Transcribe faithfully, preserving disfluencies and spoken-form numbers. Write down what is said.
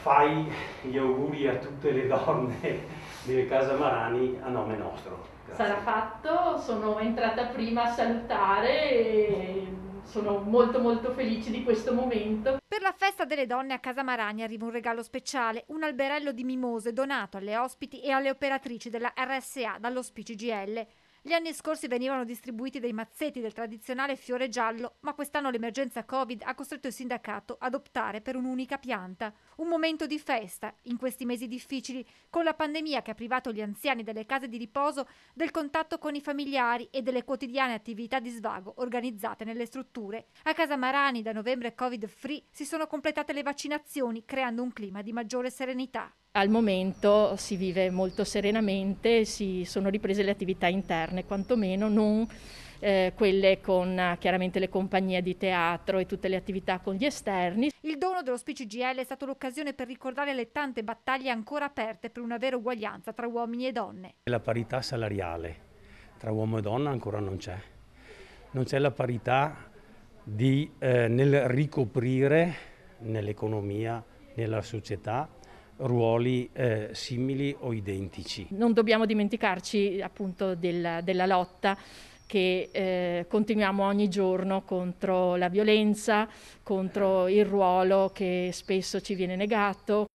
fai gli auguri a tutte le donne di Casa Marani a nome nostro. Grazie. Sarà fatto, sono entrata prima a salutare e sono molto molto felice di questo momento. Per la festa delle donne a Casa Marani arriva un regalo speciale, un alberello di mimose donato alle ospiti e alle operatrici della R S A dallo Spi Cgil. Gli anni scorsi venivano distribuiti dei mazzetti del tradizionale fiore giallo, ma quest'anno l'emergenza Covid ha costretto il sindacato ad optare per un'unica pianta. Un momento di festa, in questi mesi difficili, con la pandemia che ha privato gli anziani delle case di riposo, del contatto con i familiari e delle quotidiane attività di svago organizzate nelle strutture. A Casa Marani, da novembre Covid Free, si sono completate le vaccinazioni, creando un clima di maggiore serenità. Al momento si vive molto serenamente, si sono riprese le attività interne, quantomeno non eh, quelle con chiaramente le compagnie di teatro e tutte le attività con gli esterni. Il dono dello Spi Cgil è stato l'occasione per ricordare le tante battaglie ancora aperte per una vera uguaglianza tra uomini e donne. La parità salariale tra uomo e donna ancora non c'è, non c'è la parità di, eh, nel ricoprire nell'economia, nella società, ruoli eh, simili o identici. Non dobbiamo dimenticarci appunto del, della lotta che eh, continuiamo ogni giorno contro la violenza, contro il ruolo che spesso ci viene negato.